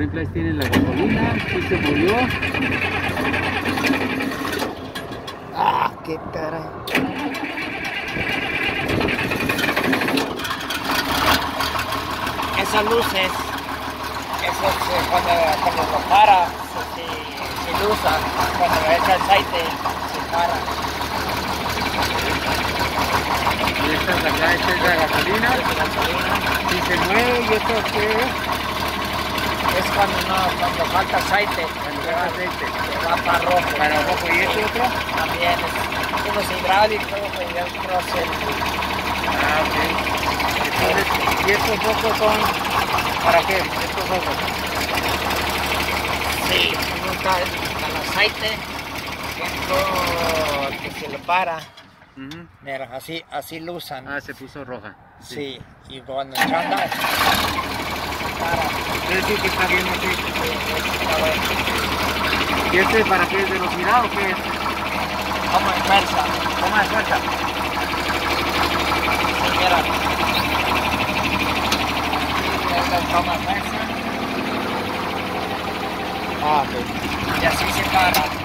por ejemplo ahí tienen la gasolina, aquí se murió. ¡Ah, qué caray! Esas luces, eso es cuando lo para, se usa, cuando le echa aceite, se para. Y esta es acá, esta es la gasolina, y se mueve, y esto es que es cuando, cuando falta aceite, se va para rojo. Para rojo, ¿y este otro? También, es unos hidráulicos, y otro es el... Ah, ok. Entonces, ¿y estos focos son para qué? ¿Estos focos? Sí, uno está al aceite, otro que se lo para. Mira, así luzan. Ah, se puso roja. Sí, sí. Y cuando chanda, para. Es decir, que está bien así. Sí, ¿y este para qué? ¿Es de los mirados o qué es? Toma de fuerza. Toma de fuerza. Mira. Toma fuerza. Ah, okay. Y así se para.